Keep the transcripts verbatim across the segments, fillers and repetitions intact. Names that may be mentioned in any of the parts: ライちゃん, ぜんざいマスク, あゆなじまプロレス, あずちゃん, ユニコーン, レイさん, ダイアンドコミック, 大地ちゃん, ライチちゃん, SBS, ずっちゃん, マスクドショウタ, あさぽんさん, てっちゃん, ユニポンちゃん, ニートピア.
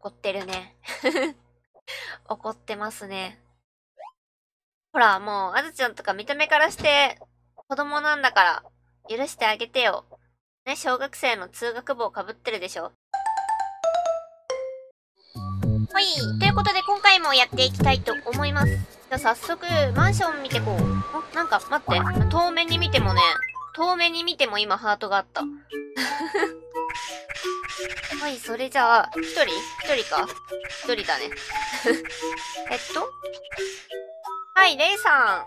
怒ってるね。怒ってますね。ほら、もう、あずちゃんとか見た目からして、子供なんだから、許してあげてよ。ね、小学生の通学帽かぶってるでしょ。はい、ということで今回もやっていきたいと思います。じゃあ早速、マンション見てこう。あ、なんか待って。遠目に見てもね、遠目に見ても今ハートがあった。はい、それじゃあ、一人一人か。一人だね。えっとはい、レイさん。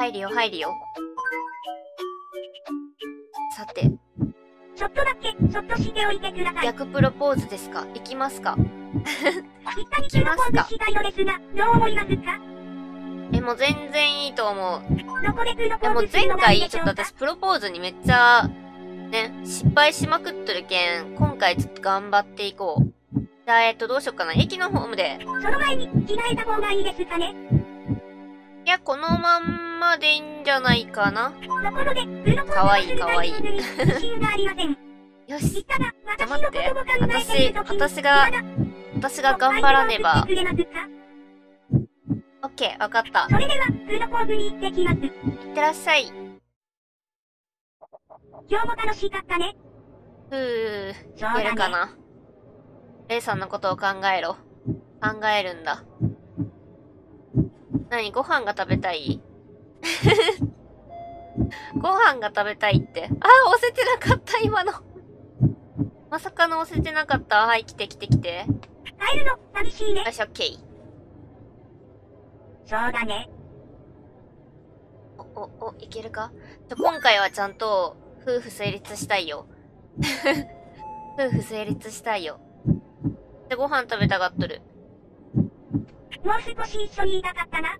入るよ、入るよ。さて。ちょっとだけ、そっとしておいてください。逆プロポーズですか？行きますか？行きますか？え、もう全然いいと思う。え、もう前回、ちょっと私プロポーズにめっちゃ、ね、失敗しまくっとるけん、今回ちょっと頑張っていこう。じゃあ、えっと、どうしようかな。駅のホームで。その前に着替えた方がいいですかね？いや、このまんまでいいんじゃないかな。かわいいかわいい。よし。じゃ、待って。私、私が、私が頑張らねば。オッケー、わかった。いってらっしゃい。今日も楽しかったね。ふぅ、聞こえるかな。レイさんのことを考えろ。考えるんだ。なに、ご飯が食べたい？ご飯が食べたいって。ああ、押せてなかった、今の。まさかの押せてなかった。はい、来て来て来て。帰るの、寂しいね。よし、オッケー。そうだね。お、お、お、いけるか？ちょ、今回はちゃんと、夫婦成立したいよ。夫婦成立したいよ。で、ご飯食べたがっとる。もう少し一緒にいたかったな。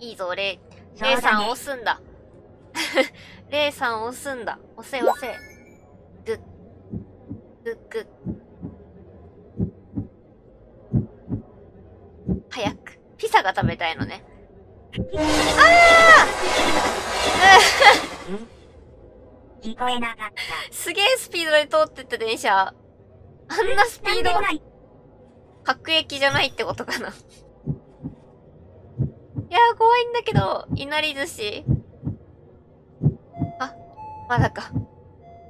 いいぞ、レイ、レイさん押すんだ。レイさん押すんだ。押せ押せ。グッ。グッグッ。早く。ピザが食べたいのね。あー聞こえなかった。すげえスピードで通ってった電車。あんなスピード。各駅じゃないってことかな。いやー、怖いんだけど、いなり寿司。あ、まだか。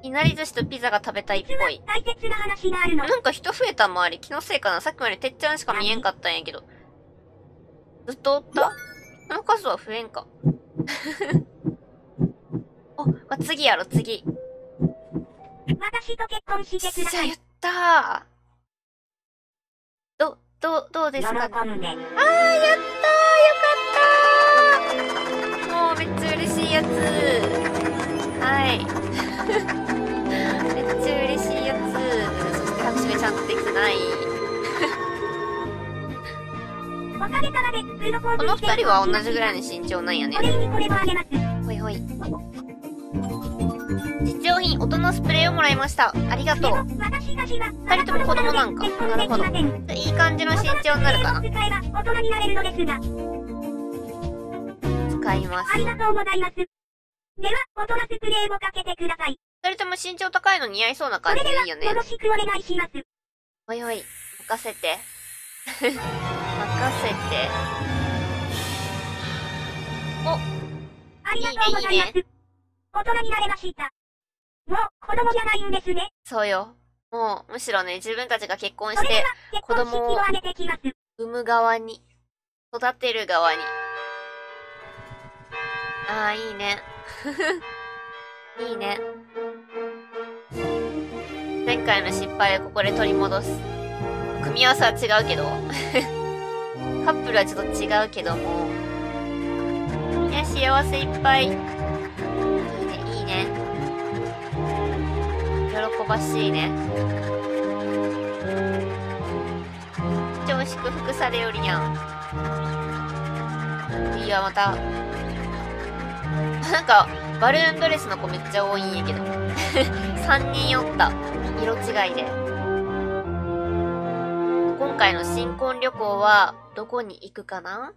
いなり寿司とピザが食べたいっぽい。なんか人増えた周り。気のせいかな。さっきまでてっちゃんしか見えんかったんやけど。ずっとおった？その数は増えんか。お、ま、次やろ、次。私と結婚してください。じゃ、やったー。ど、ど、どうですか？ああ、やったー、よかったー。もうめっちゃ嬉しいやつ。はい。めっちゃ嬉しいやつ。そして拍手がちゃんとできてない。この二人は同じぐらいの身長なんやね。ほいほい。実用品、音のスプレーをもらいました。ありがとう。二人とも子供なんか。なるほど。いい感じの身長になるかな。使います。ありがとうございます。では、音のスプレーをかけてください。二人とも身長高いの似合いそうな感じでいいよね。よろしくお願いします。おいおい、任せて。任せて。お、ありがとうございます。いいね、いいね。大人になれました。もう、子供じゃないんですね。そうよ。もう、むしろね、自分たちが結婚して、子供を産む側に、育てる側に。ああ、いいね。いいね。前回の失敗をここで取り戻す。組み合わせは違うけど。カップルはちょっと違うけども。いや、幸せいっぱい。いいね、いいね。喜ばしいね。超祝福されよりやん。いいわ、また。なんか、バルーンドレスの子めっちゃ多いんやけど。さんにんおった。色違いで。今回の新婚旅行は、どこに行くかな？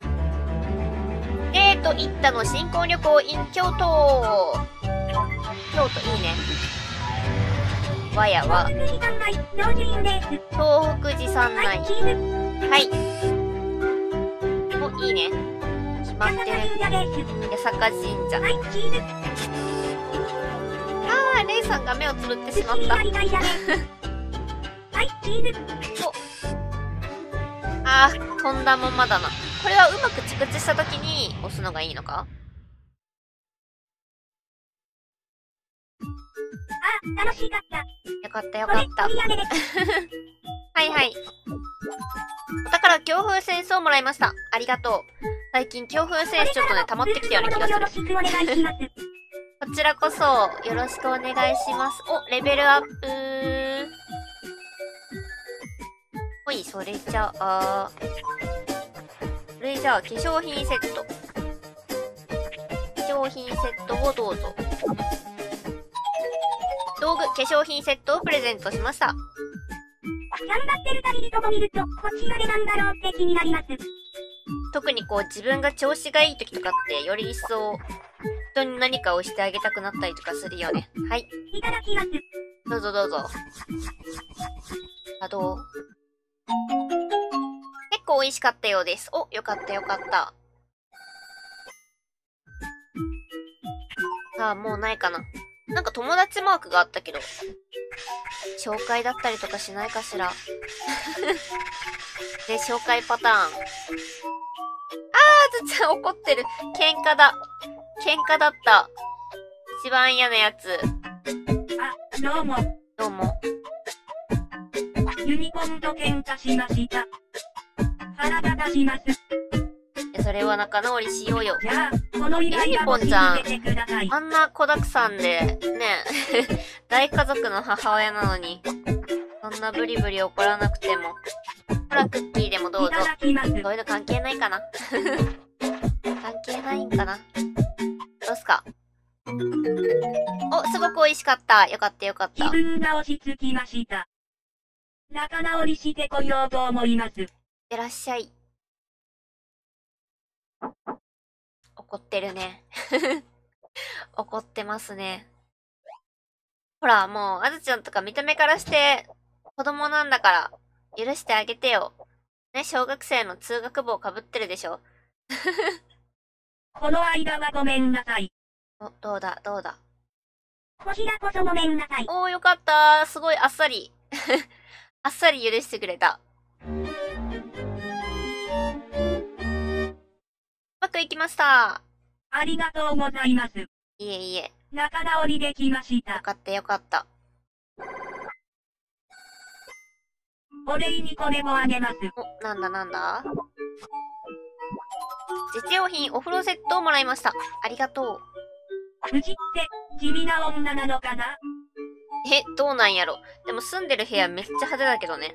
デート行ったの新婚旅行 in 京都。京都いいね。わやは東北持参内。はい。お、いいね。決まってる。八坂神社。あー、レイさんが目をつぶってしまった。お、あー、飛んだままだな。これはうまく着地したときに押すのがいいのか。楽しかった。よかったよかった。はいはい。お宝、強風扇子をもらいました。ありがとう。最近、強風扇子ちょっとね、溜まってきたような気がする。こちらこそ、よろしくお願いします。お、レベルアップ。ほい、それじゃあ、それじゃあ、化粧品セット。化粧品セットをどうぞ。道具、化粧品セットをプレゼントしました。頑張ってる旅人を見ると、こっちまでなんだろうって気になります。特にこう、自分が調子がいい時とかって、より一層、人に何かをしてあげたくなったりとかするよね。はい。いただきます。どうぞどうぞ。あ、どう？結構美味しかったようです。お、よかったよかった。さあ、もうないかな。なんか友達マークがあったけど、紹介だったりとかしないかしら。で、紹介パターン。あー、ずっちゃん怒ってる。喧嘩だ。喧嘩だった。一番嫌なやつ。あ、どうも。どうも。ユニコーンと喧嘩しました。腹立たします。それは仲直りしようよ。ユニポンちゃん、あんな子だくさんで、ねえ、大家族の母親なのに、そんなブリブリ怒らなくても。ほら、クッキーでもどうぞ。そういうの関係ないかな。関係ないんかな。どうすか？お、すごく美味しかった。よかったよかった。自分が落ち着きました。仲直りしてこようと思います。いってらっしゃい。怒ってるね。怒ってますね。ほら、もう、あずちゃんとか見た目からして、子供なんだから、許してあげてよ。ね、小学生の通学帽かぶってるでしょ。この間はごめんなさい。お、どうだ、どうだ。こちらこそごめんなさい。おー、よかった。すごい、あっさり。あっさり許してくれた。うまくいきました。ありがとうございます。いえいえ。仲直りできました。よかったよかった。お礼にこれもあげます。お、なんだなんだ？実用品お風呂セットをもらいました。ありがとう。うちって地味な女なのかな？え、どうなんやろ。でも住んでる部屋めっちゃ派手だけどね。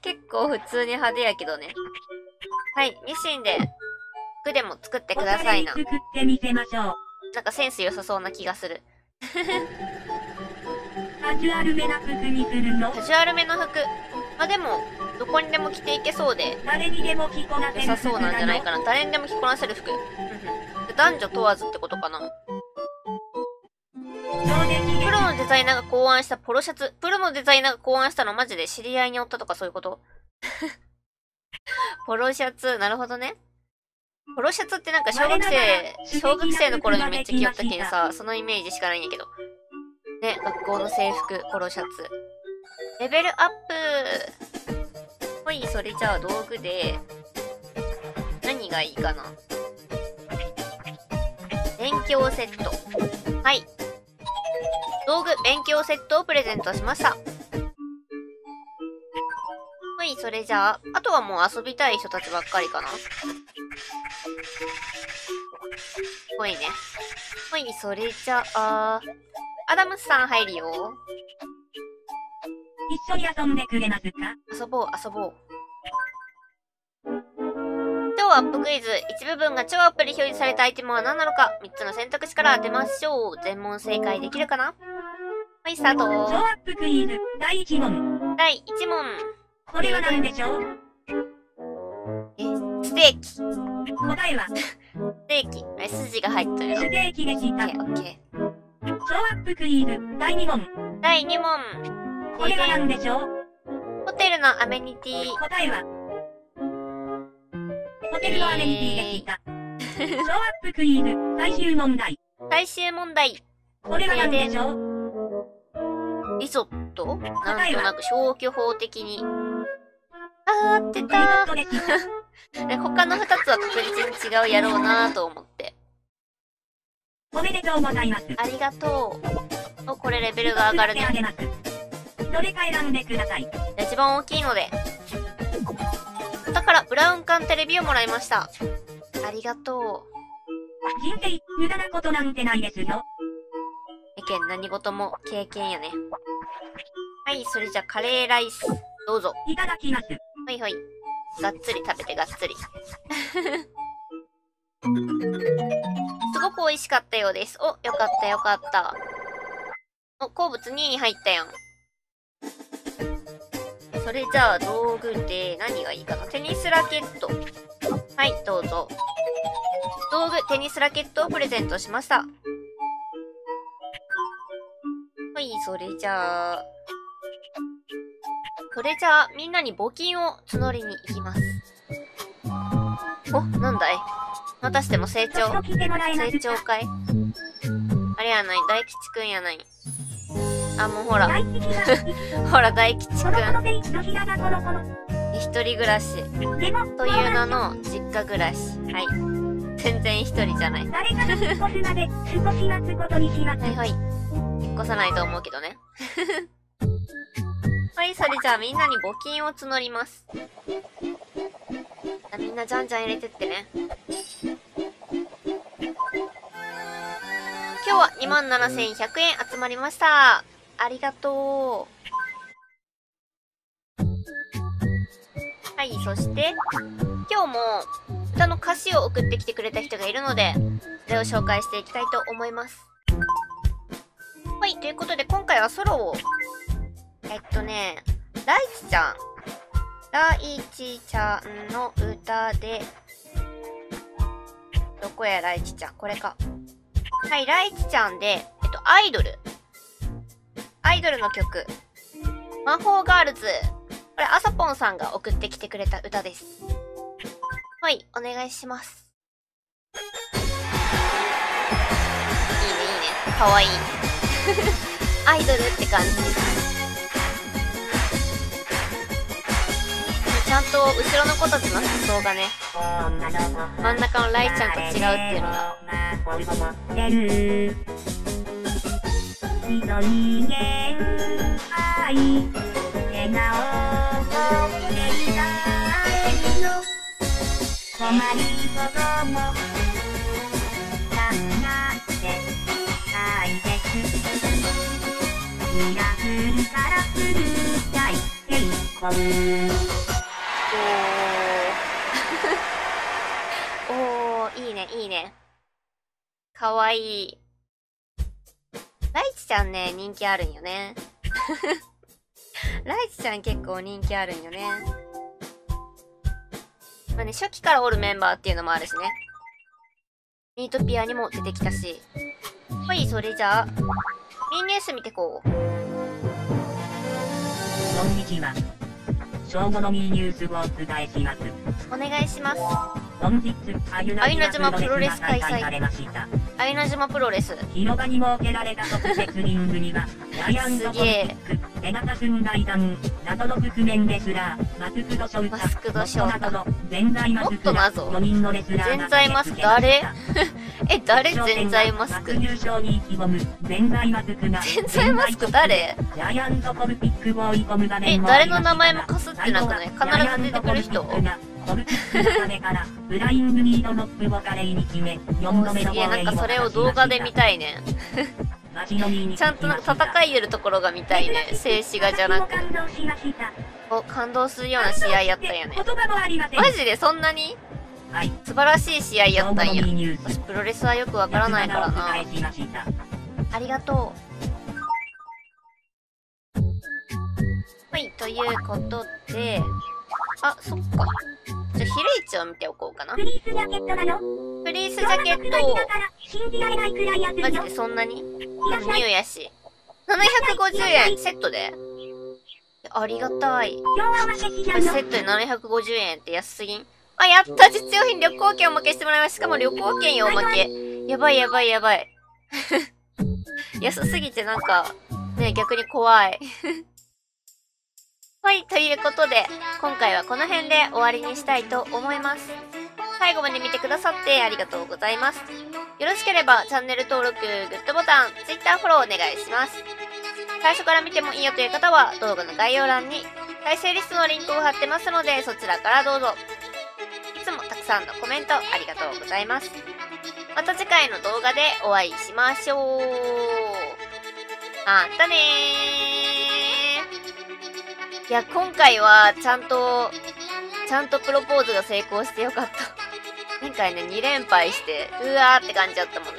結構普通に派手やけどね。はい、ミシンで服でも作ってくださいな。作ってみせましょう。なんかセンス良さそうな気がする。カジュアルめな服にするの？カジュアルめの服。まあでも、どこにでも着ていけそうで、誰にでも着こなせる服なの？良さそうなんじゃないかな。誰にでも着こなせる服。男女問わずってことかな。プロのデザイナーが考案したポロシャツ。プロのデザイナーが考案したのマジで知り合いにおったとかそういうこと？ポロシャツ、なるほどね。ポロシャツってなんか小学生、小学生の頃にめっちゃ着よったけんさ、そのイメージしかないんやけど。ね、学校の制服、ポロシャツ。レベルアップ！ほい、それじゃあ道具で、何がいいかな。勉強セット。はい。道具、勉強セットをプレゼントしました。はい、それじゃあ、あとはもう遊びたい人たちばっかりかな。ほいね。ほい、それじゃあ、アダムスさん入るよ。一緒に遊んでくれますか？遊ぼう、遊ぼう。超アップクイズ。一部分が超アップで表示されたアイテムは何なのか、みっつの選択肢から当てましょう。全問正解できるかな？はい、スタート。超アップクイズ、だいいち問。だいいち問。これは何でしょう？え、ステーキ。答えはステーキ。あれ、筋が入ったよ。ステーキでした。オッケー。超アップクイズだいに問。だいに問。これが何でしょう？ホテルのアメニティ。答えは、ホテルのアメニティでした。ショーアップクイズ、最終問題。最終問題。これが何でしょう？リゾット？なんとなく消去法的に。あー、当てたー。他のふたつは確実に違うやろうなーと思って。おめでとうございます。ありがとう。お、これレベルが上がるね。どれか選んでください。一番大きいので。だから、ブラウン管テレビをもらいました。ありがとう。人生、無駄なことなんてないですよ。意見、何事も経験やね。はい、それじゃカレーライス、どうぞ。いただきます。はいはい。がっつり食べてがっつり。すごく美味しかったようです。お、よかったよかった。お、好物にいに入ったやん。それじゃあ道具で何がいいかな。テニスラケット。はい、どうぞ。道具、テニスラケットをプレゼントしました。はい、それじゃあ。それじゃあ、みんなに募金を募りに行きます。お、なんだい？またしても成長。成長会？あれやない、大吉くんやない。あ、もうほら。ほら、大吉くん。一人暮らし。という名の実家暮らし。はい。全然一人じゃない。はいはい。引っ越さないと思うけどね。はい、それじゃあみんなに募金を募ります。あ、みんなじゃんじゃん入れてってね。今日は にまんななせんひゃく 円集まりました。ありがとう。はい、そして、今日も歌の歌詞を送ってきてくれた人がいるので、それを紹介していきたいと思います。はい、ということで今回はソロを、えっとね、大地ちゃん、大地ちゃんの歌で、どこや大地ちゃん、これか。はい、大地ちゃんで、えっと、アイドル。アイドルの曲。魔法ガールズ。これ、あさぽんさんが送ってきてくれた歌です。はい、お願いします。いいね、いいね。かわいいね。アイドルって感じ。ちゃんと後ろの子たちの服装がね、真ん中のライちゃんと違うっていうのが。ミラクルカラフル大成功。おーおー、いいねいいね。かわいい。ライチちゃんね、人気あるんよね。ライチちゃん結構人気あるんよね。まあね、初期からおるメンバーっていうのもあるしね。ニートピアにも出てきたし。はい、それじゃあ。ミニュース見てこう。こんにちは。正午のミニュースをお伝えします。お願いします。本日、あゆなじまプロレス開催されました。あゆなじまプロレス。広場に設けられた特設リングには、ダイアンドコミック、手形寸大弾、謎の覆面レスラー、マスクドショウタ、マスクドショウタ、ぜんざいマスク、よにんのレスラー。ぜんざいマスク、誰？え、誰？ぜんざいマスク。ぜんざいマスク誰？え、誰の名前もかすってなくない？必ず出てくる人。すげえ、なんかそれを動画で見たいね。ちゃんとなんか戦いよるところが見たいね。静止画じゃなく。お、感動するような試合やったんやね。マジでそんなに？はい、素晴らしい試合やったんや。私プロレスはよくわからないからな。ありがとう。はい、ということで、あ、そっか。じゃあ、ひるいちを見ておこうかな。フリースジャケットなの？フリースジャケットを、マジでそんなに？ニューやし。ななひゃくごじゅうえんセットでありがたい。セットでななひゃくごじゅうえんって安すぎん？あ、やった！実用品旅行券おまけしてもらいました。しかも旅行券よ、おまけ。やばいやばいやばい。安すぎてなんか、ね、逆に怖い。はい、ということで、今回はこの辺で終わりにしたいと思います。最後まで見てくださってありがとうございます。よろしければチャンネル登録、グッドボタン、Twitter フォローお願いします。最初から見てもいいよという方は動画の概要欄に再生リストのリンクを貼ってますので、そちらからどうぞ。いつもたくさんのコメントありがとうございます。また次回の動画でお会いしましょう。またねー。いや、今回はちゃんと、ちゃんとプロポーズが成功してよかった。前回ね、に連敗して、うわーって感じだったもんね。